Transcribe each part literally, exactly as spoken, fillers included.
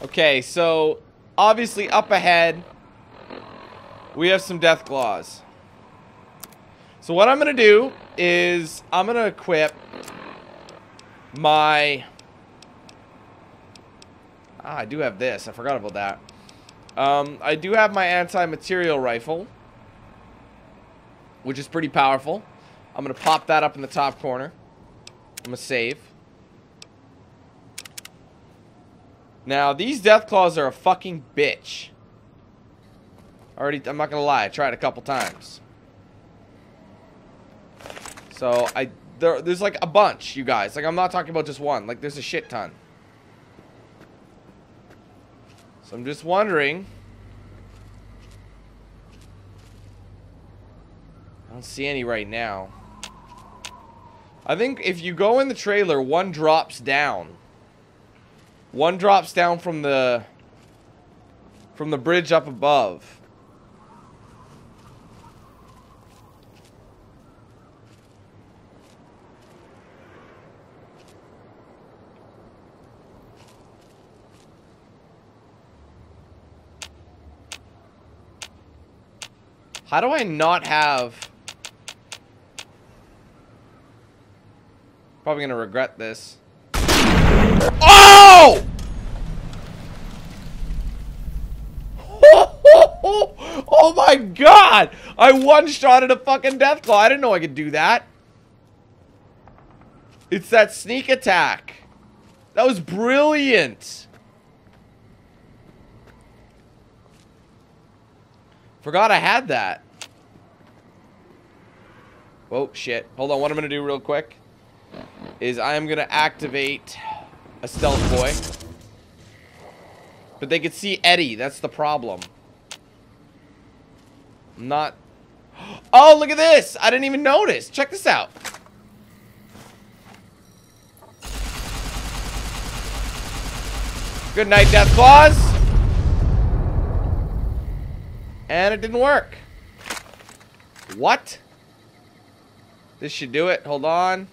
Okay, so obviously up ahead we have some Deathclaws. So what I'm gonna do is I'm gonna equip my ah, I do have this. I forgot about that. Um, I do have my anti-material rifle, which is pretty powerful. I'm gonna pop that up in the top corner. I'm gonna save. Now these Deathclaws are a fucking bitch. Already, I'm not gonna lie. I tried a couple times. So I there, there's like a bunch, you guys. Like I'm not talking about just one. Like there's a shit ton. So I'm just wondering. I don't see any right now. I think if you go in the trailer, one drops down. One drops down from the from the bridge up above. How do I not have... Probably gonna regret this. Oh! Oh my god! I one-shotted a fucking Deathclaw. I didn't know I could do that. It's that sneak attack. That was brilliant. Forgot I had that. Oh, shit. Hold on. What I'm going to do real quick is I'm going to activate a stealth boy. But they could see Eddie. That's the problem. I'm not... Oh, look at this. I didn't even notice. Check this out. Good night, Deathclaws. And it didn't work. What? This should do it. Hold on.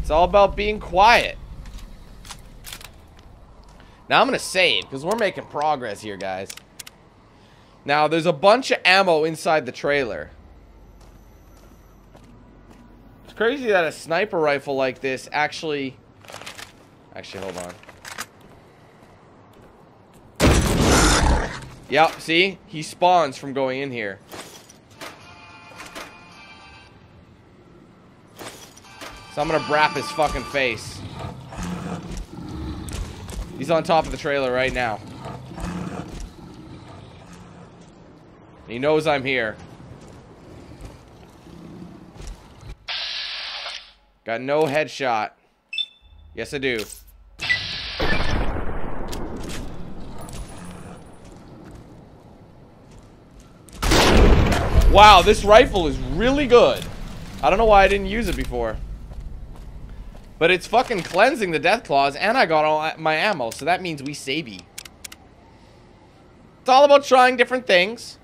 It's all about being quiet. Now I'm going to save because we're making progress here, guys. Now there's a bunch of ammo inside the trailer. It's crazy that a sniper rifle like this actually... Actually, hold on. Yep, see? He spawns from going in here. So I'm gonna brap his fucking face. He's on top of the trailer right now. He knows I'm here. Got no headshot. Yes, I do. Wow, this rifle is really good. I don't know why I didn't use it before. But it's fucking cleansing the Deathclaws, and I got all my ammo, so that means we savey. It's all about trying different things.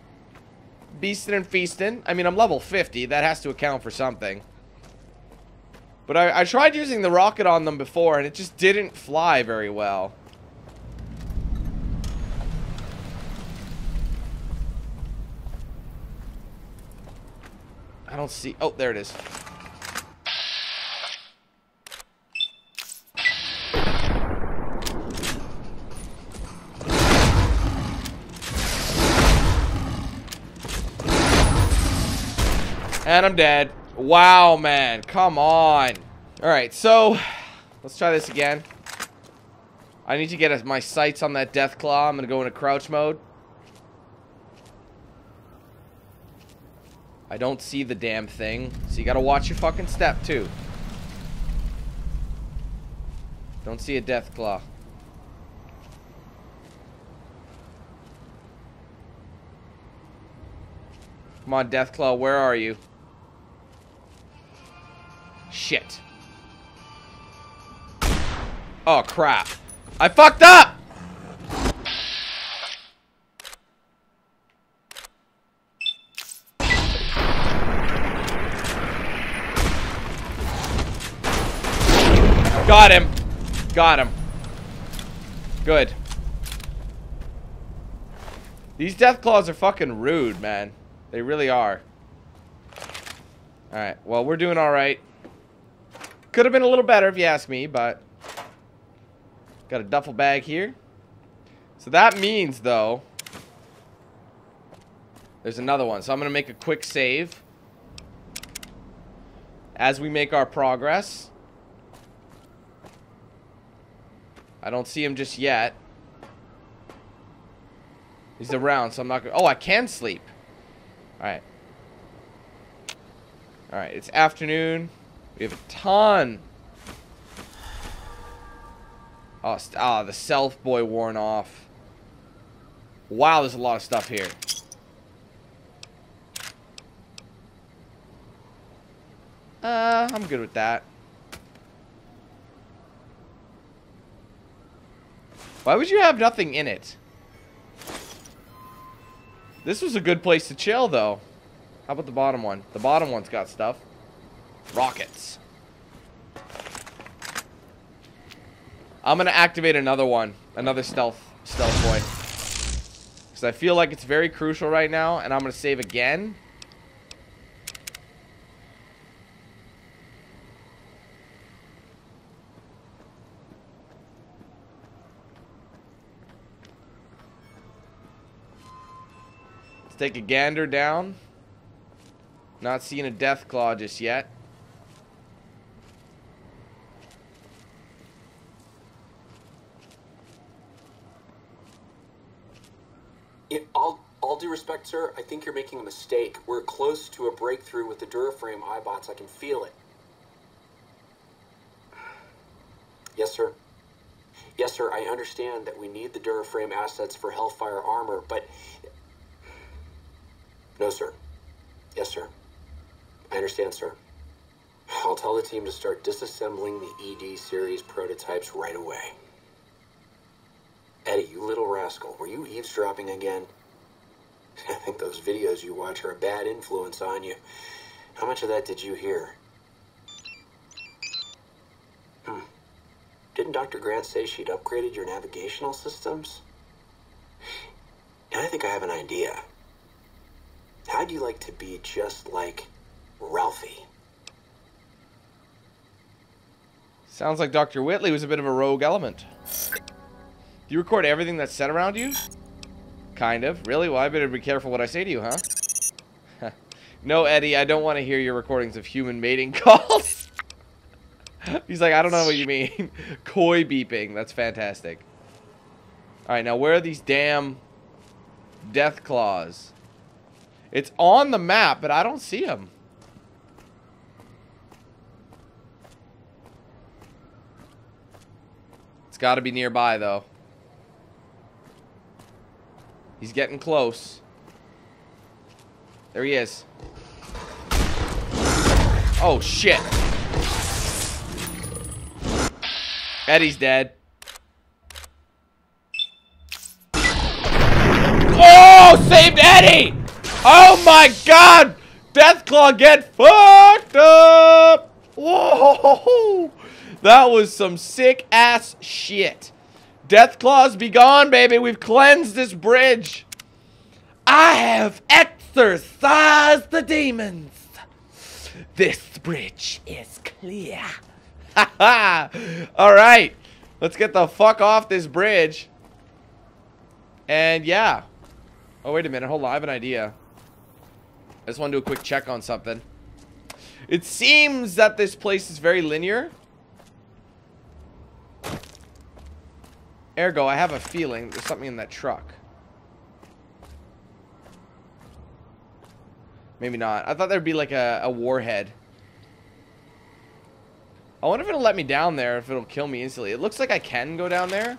Beastin' and feastin'. I mean, I'm level fifty. That has to account for something. But I, I tried using the rocket on them before, and it just didn't fly very well. I don't see... Oh, there it is. And I'm dead. Wow, man. Come on. Alright, so... Let's try this again. I need to get my sights on that Deathclaw. I'm gonna go into crouch mode. I don't see the damn thing, so you gotta watch your fucking step, too. Don't see a Deathclaw. Come on, Deathclaw, where are you? Shit. Oh, crap. I fucked up! Got him. Got him. Good. These Deathclaws are fucking rude, man. They really are. Alright, well, we're doing alright. Could have been a little better if you ask me, but... Got a duffel bag here. So that means, though... There's another one. So I'm going to make a quick save. As we make our progress. I don't see him just yet. He's around, so I'm not gonna... Oh, I can sleep. Alright. Alright, it's afternoon. We have a ton. Oh, st oh, the self boy worn off. Wow, there's a lot of stuff here. Uh, I'm good with that. Why would you have nothing in it? This was a good place to chill, though. How about the bottom one? The bottom one's got stuff. Rockets. I'm going to activate another one. Another stealth stealth boy. Because I feel like it's very crucial right now. And I'm going to save again. Take a gander down. Not seeing a Deathclaw just yet. In all, all due respect, sir, I think you're making a mistake. We're close to a breakthrough with the Duraframe iBots. I can feel it. Yes, sir. Yes, sir, I understand that we need the Duraframe assets for Hellfire Armor, but... No, sir. Yes, sir. I understand, sir. I'll tell the team to start disassembling the E D series prototypes right away. Eddie, you little rascal, were you eavesdropping again? I think those videos you watch are a bad influence on you. How much of that did you hear? Hmm. Didn't Doctor Grant say she'd upgraded your navigational systems? And I think I have an idea. How'd you like to be just like Ralphie? Sounds like Doctor Whitley was a bit of a rogue element. Do you record everything that's said around you? Kind of. Really? Well, I better be careful what I say to you, huh? No, Eddie, I don't want to hear your recordings of human mating calls. He's like, I don't know what you mean. Coy beeping. That's fantastic. Alright, now where are these damn Deathclaws? It's on the map, but I don't see him. It's got to be nearby, though. He's getting close. There he is. Oh, shit. Eddie's dead. Oh, saved Eddie! Oh my god! Deathclaw, get fucked up! Whoa! That was some sick ass shit. Deathclaws be gone, baby. We've cleansed this bridge. I have exorcised the demons. This bridge is clear. Haha! Alright. Let's get the fuck off this bridge. And yeah. Oh, wait a minute. Hold on. I have an idea. I just want to do a quick check on something. It seems that this place is very linear. Ergo, I have a feeling there's something in that truck. Maybe not. I thought there'd be like a, a warhead. I wonder if it'll let me down there, if it'll kill me instantly. It looks like I can go down there.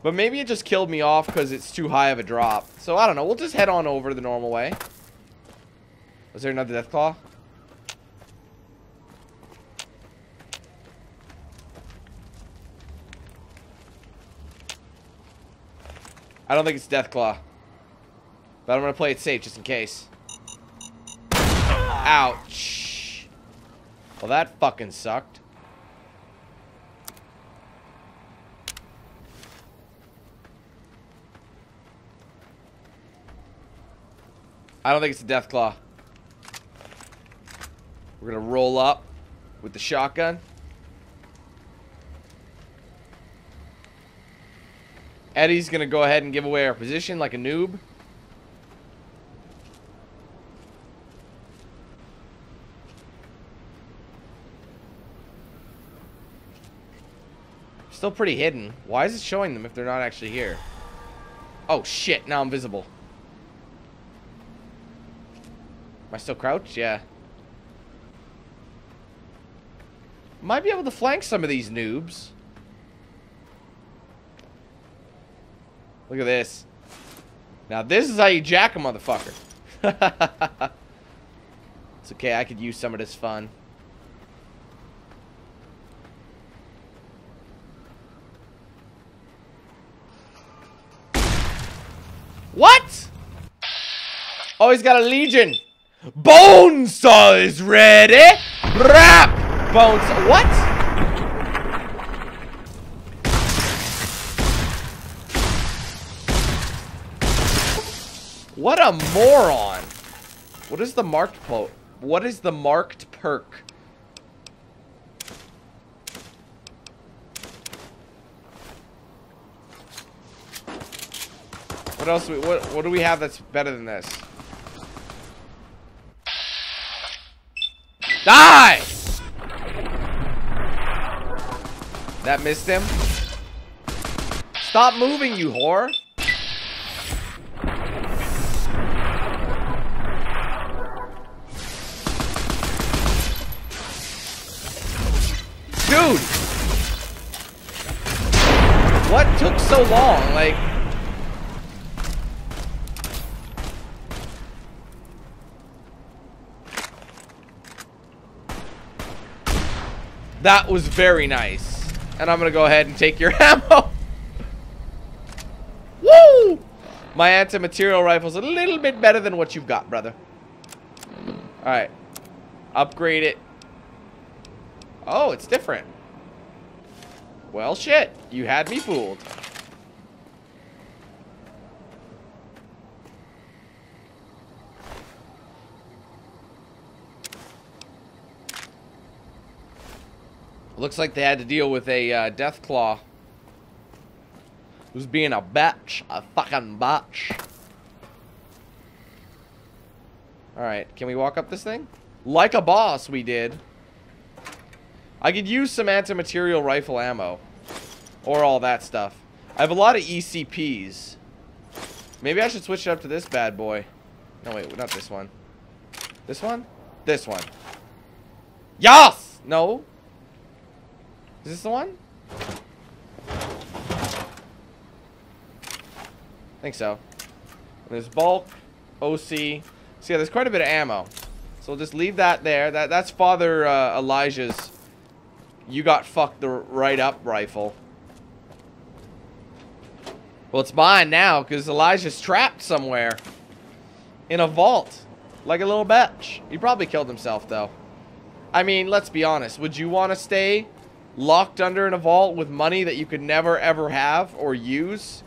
But maybe it just killed me off because it's too high of a drop. So, I don't know. We'll just head on over the normal way. Was there another Deathclaw? I don't think it's Deathclaw. But I'm going to play it safe just in case. Ouch. Well, that fucking sucked. I don't think it's a Deathclaw. We're gonna roll up with the shotgun. Eddie's gonna go ahead and give away our position like a noob. Still pretty hidden. Why is it showing them if they're not actually here? Oh shit, now I'm visible. Am I still crouched? Yeah. Might be able to flank some of these noobs. Look at this. Now this is how you jack a motherfucker. It's okay, I could use some of this fun. What? Oh, he's got a legion. Bonesaw is ready. Rap. Bonesaw. What? What a moron. What is the marked po- What is the marked perk? What else do we, what, what do we have that's better than this? Die! That missed him. Stop moving, you whore. Dude! What took so long? Like... That was very nice. And I'm gonna go ahead and take your ammo. Woo! My anti-material rifle's a little bit better than what you've got, brother. Alright. Upgrade it. Oh, it's different. Well, shit. You had me fooled. Looks like they had to deal with a uh, Deathclaw. Who's being a bitch. A fucking bitch. Alright, can we walk up this thing? Like a boss, we did. I could use some anti-material rifle ammo. Or all that stuff. I have a lot of E C Ps. Maybe I should switch it up to this bad boy. No, wait, not this one. This one? This one. Yas! No? Is this the one? I think so. There's bulk, O C. So yeah, there's quite a bit of ammo. So we'll just leave that there. That that's Father uh, Elijah's. You got fucked the right up rifle. Well, it's mine now because Elijah's trapped somewhere in a vault, like a little bitch. He probably killed himself though. I mean, let's be honest. Would you want to stay locked under in a vault with money that you could never ever have or use?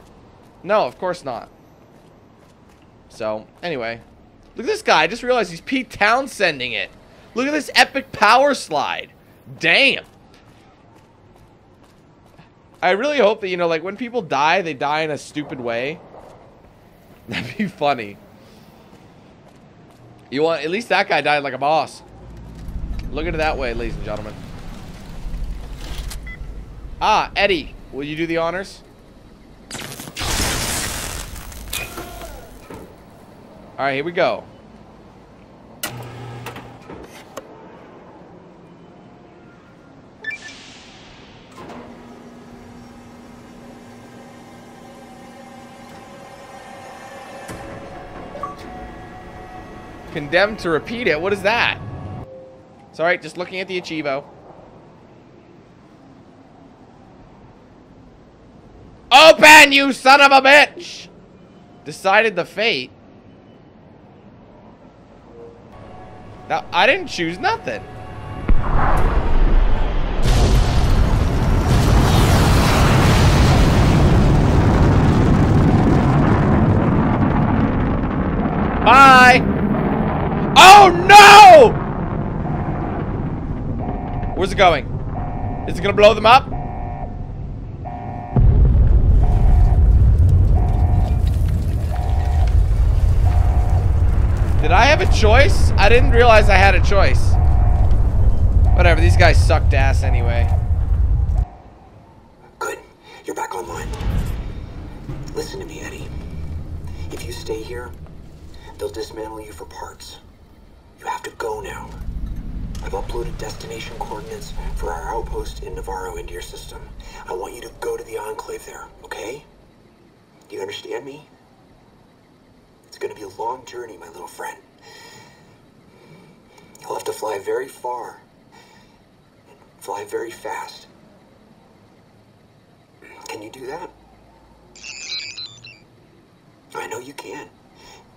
No, of course not. So, anyway. Look at this guy. I just realized he's Pete Townsending it. Look at this epic power slide. Damn. I really hope that, you know, like, when people die, they die in a stupid way. That'd be funny. You want, at least that guy died like a boss. Look at it that way, ladies and gentlemen. Ah, Eddie, will you do the honors? All right, here we go. Condemned to repeat it. What is that? It's all right, just looking at the Achievo. Open, you son of a bitch! Decided the fate. Now, I didn't choose nothing. Bye! Where's it going? Is it gonna blow them up? Did I have a choice? I didn't realize I had a choice. Whatever, these guys sucked ass anyway. Good. You're back online. Listen to me, Eddie. If you stay here, they'll dismantle you for parts. You have to go now. I've uploaded destination coordinates for our outpost in Navarro into your system. I want you to go to the Enclave there, okay? Do you understand me? It's gonna be a long journey, my little friend. You'll have to fly very far. And fly very fast. Can you do that? I know you can.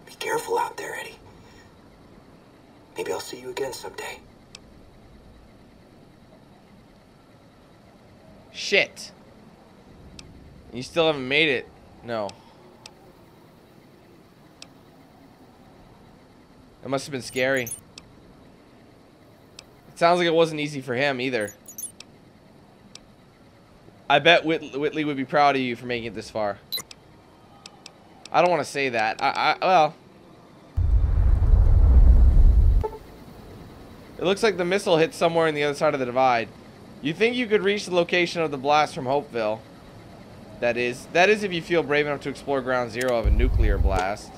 Be careful out there, Eddie. Maybe I'll see you again someday. Shit. You still haven't made it. No. That must have been scary. It sounds like it wasn't easy for him either. I bet Whit Whitley would be proud of you for making it this far. I don't want to say that. I, I well. It looks like the missile hit somewhere on the other side of the divide. You think you could reach the location of the blast from Hopeville? That is, that is if you feel brave enough to explore ground zero of a nuclear blast.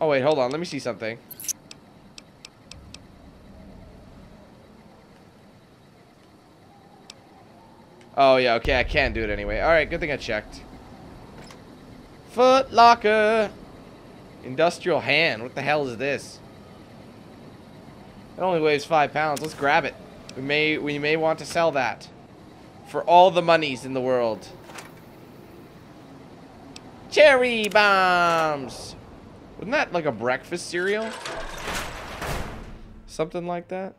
Oh wait, hold on, let me see something. Oh yeah, okay, I can do it anyway. Alright, good thing I checked. Foot Locker! Industrial hand, what the hell is this? It only weighs five pounds, let's grab it. We may, we may want to sell that. For all the monies in the world. Cherry bombs! Wasn't that like a breakfast cereal? Something like that?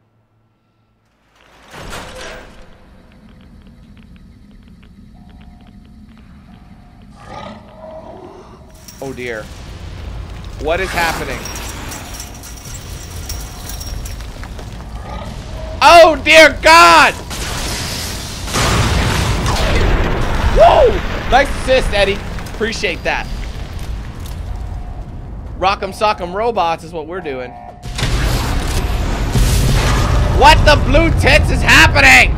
Oh dear. What is happening? Oh dear God! Whoa! Nice assist, Eddie. Appreciate that. Rock'em Sock'em Robots is what we're doing. What the blue tits is happening?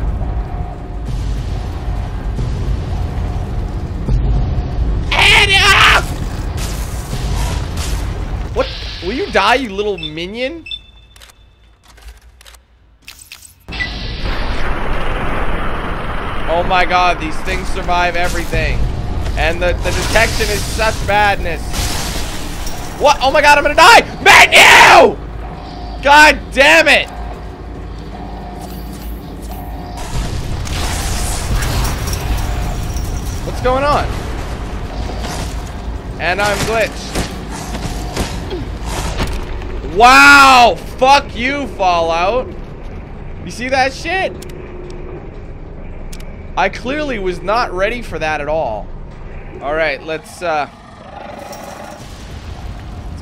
And ah! What? Will you die, you little minion? Oh my God, these things survive everything. And the, the detection is such madness. What? Oh my God, I'm gonna die! Menu! God damn it! What's going on? And I'm glitched. Wow! Fuck you, Fallout. You see that shit? I clearly was not ready for that at all. Alright, let's, uh...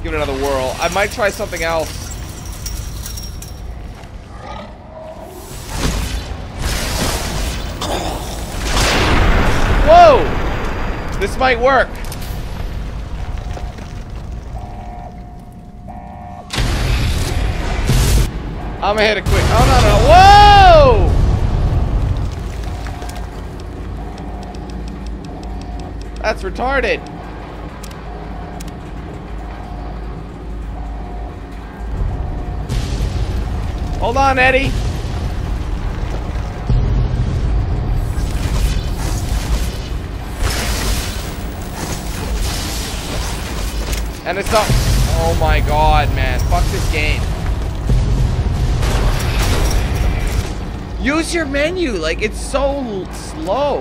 give it another whirl. I might try something else. Whoa! This might work. I'm gonna hit it quick. Oh no no! Whoa! That's retarded. Hold on, Eddie. And it's not. Oh my God, man. Fuck this game. Use your menu. Like, it's so slow.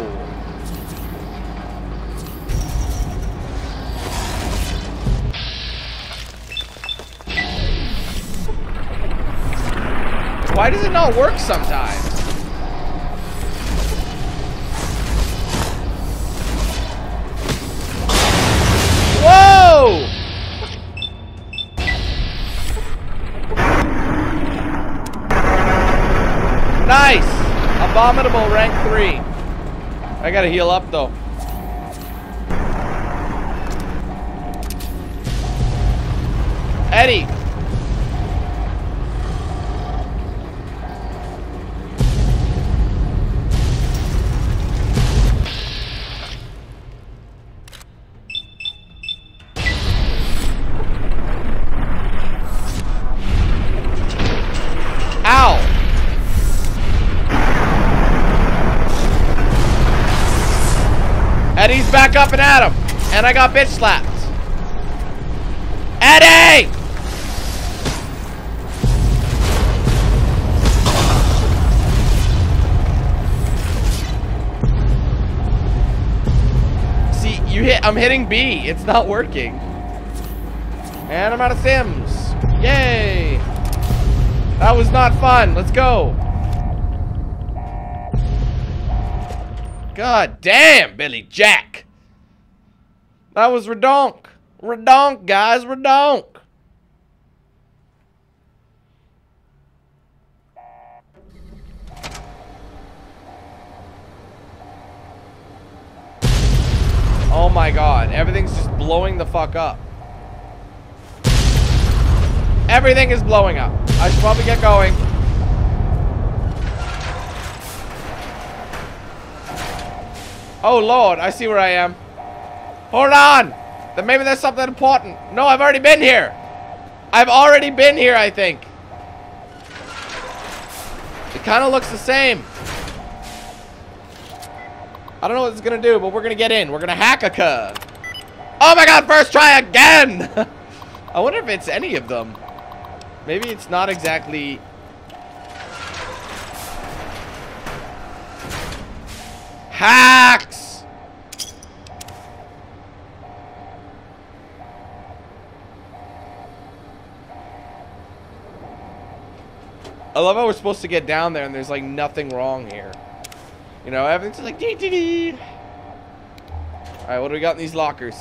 Why does it not work sometimes? Whoa! Abominable rank three. I gotta heal up though. Eddie. Eddie's back up and at him. And I got bitch slapped. Eddie! See, you hit, I'm hitting B. It's not working. And I'm out of Sims. Yay! That was not fun. Let's go. God damn, Billy Jack. That was redonk. Redonk, guys, redonk. Oh my god, everything's just blowing the fuck up. Everything is blowing up. I should probably get going. Oh lord, I see where I am. Hold on! Then maybe there's something important. No, I've already been here! I've already been here, I think. It kind of looks the same. I don't know what it's gonna do, but we're gonna get in. We're gonna hack a cub. Oh my god, first try again! I wonder if it's any of them. Maybe it's not exactly... Hacks! I love how we're supposed to get down there and there's like nothing wrong here. You know, everything's just like dee dee dee. Alright, what do we got in these lockers?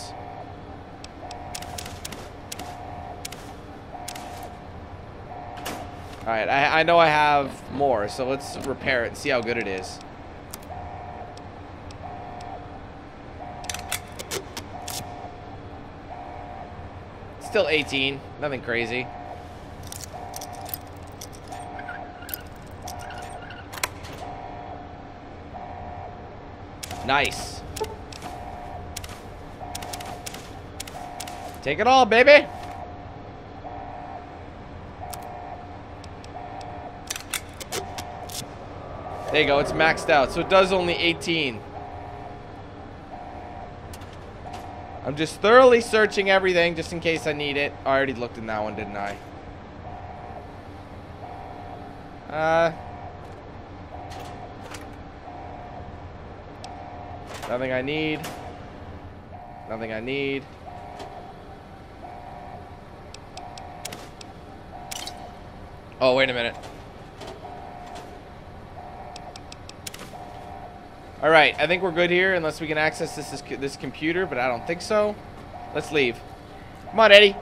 Alright, I, I know I have more, so let's repair it and see how good it is. Still eighteen, nothing crazy. Nice. Take it all, baby. There you go, it's maxed out, so it does only eighteen. I'm just thoroughly searching everything just in case I need it. I already looked in that one, didn't I? Uh, nothing I need. Nothing I need. Oh, wait a minute. All right, I think we're good here, unless we can access this, this this computer, but I don't think so. Let's leave. Come on, Eddie.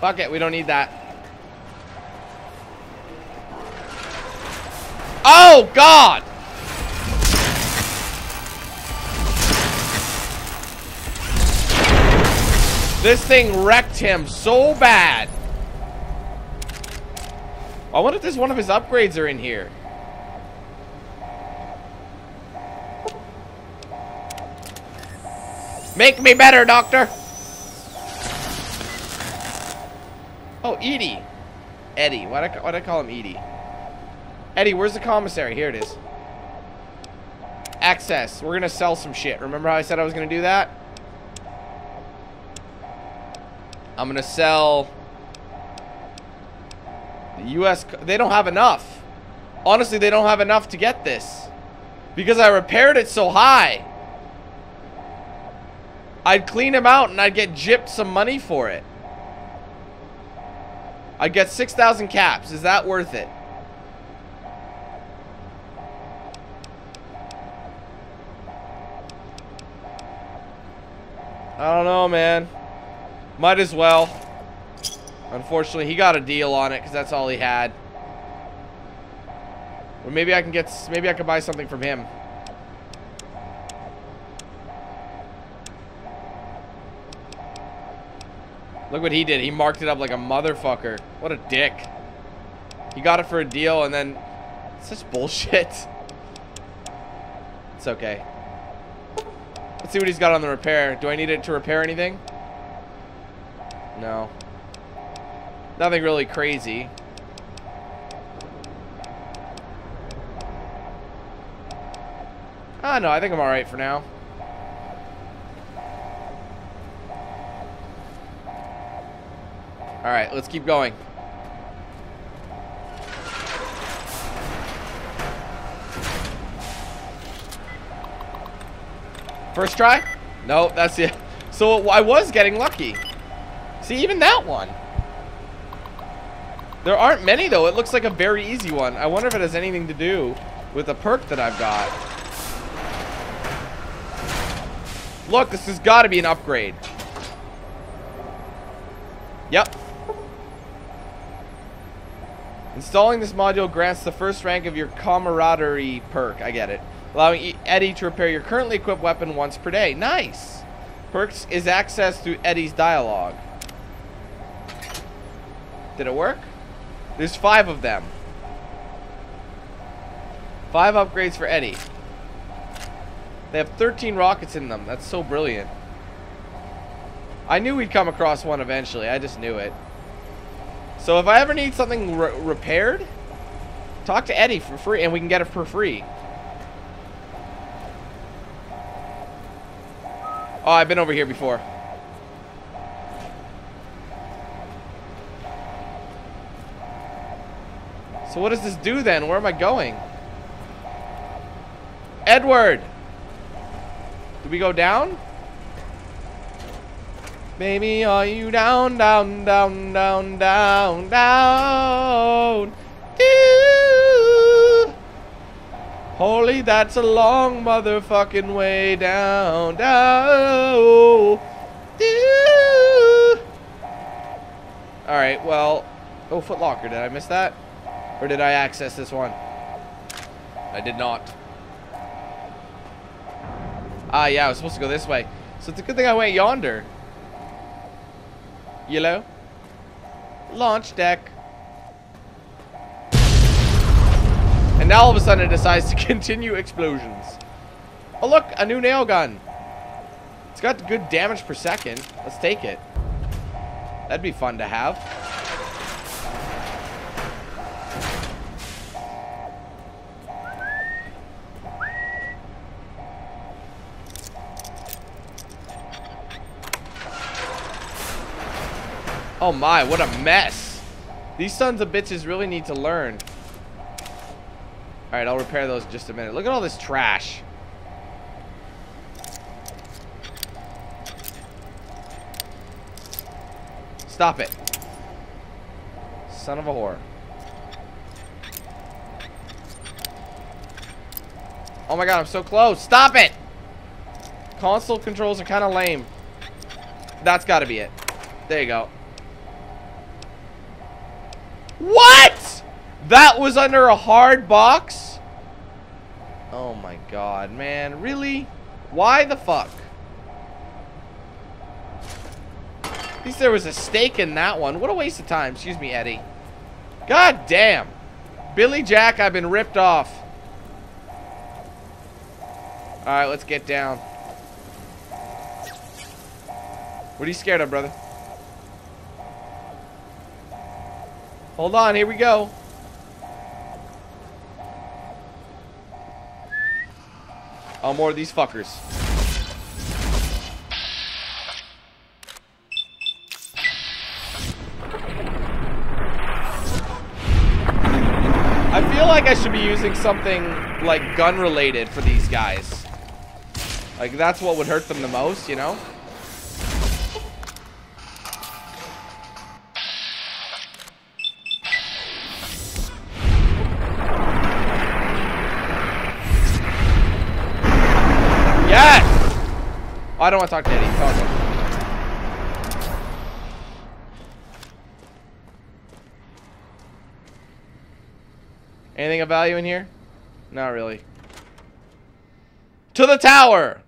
Fuck it, we don't need that. Oh god! This thing wrecked him so bad. I wonder if there's one of his upgrades are in here. Make me better, doctor. Oh, Edie. Eddie. Why'd I, why'd I call him Edie? Eddie, where's the commissary? Here it is. Access. We're going to sell some shit. Remember how I said I was going to do that? I'm going to sell... U S They don't have enough. Honestly, they don't have enough to get this because I repaired it so high. I'd clean him out and I'd get gypped some money for it. I'd get six thousand caps. Is that worth it? I don't know, man. Might as well. Unfortunately, he got a deal on it because that's all he had. Or maybe I can get, maybe I can buy something from him. Look what he did. He marked it up like a motherfucker. What a dick. He got it for a deal and then... It's such bullshit. It's okay. Let's see what he's got on the repair. Do I need it to repair anything? No. Nothing really crazy. Ah, no. I think I'm alright for now. Alright, let's keep going. First try? No, that's it. So I was getting lucky. See, even that one. There aren't many, though. It looks like a very easy one. I wonder if it has anything to do with the perk that I've got. Look, this has got to be an upgrade. Yep. Installing this module grants the first rank of your camaraderie perk. I get it. Allowing E D-E to repair your currently equipped weapon once per day. Nice! Perks is accessed through E D-E's dialogue. Did it work? There's five of them. Five upgrades for E D-E. They have thirteen rockets in them. That's so brilliant. I knew we'd come across one eventually. I just knew it. So if I ever need something re repaired, talk to E D-E for free and we can get it for free. Oh, I've been over here before. So what does this do then? Where am I going? Edward! Do we go down? Baby, are you down, down, down, down, down, down? Holy, that's a long motherfucking way down, down. Alright, well... Oh, Foot Locker, did I miss that? Or did I access this one? I did not. Ah, yeah, I was supposed to go this way. So it's a good thing I went yonder. Yellow. Launch deck. And now all of a sudden it decides to continue explosions. Oh look, a new nail gun. It's got good damage per second. Let's take it. That'd be fun to have. Oh my, what a mess. These sons of bitches really need to learn. All right, I'll repair those in just a minute. Look at all this trash. Stop it. Son of a whore. Oh my god, I'm so close. Stop it. Console controls are kind of lame. That's got to be it. There you go. What? That was under a hard box? Oh my god, man. Really? Why the fuck? At least there was a stake in that one. What a waste of time. Excuse me, E D-E. God damn. Billy Jack, I've been ripped off. Alright, let's get down. What are you scared of, brother? Hold on, here we go. Oh, more of these fuckers. I feel like I should be using something like gun related for these guys. Like that's what would hurt them the most, you know? Oh, I don't want to talk to E D-E. Talk to him. Anything of value in here? Not really. To the tower!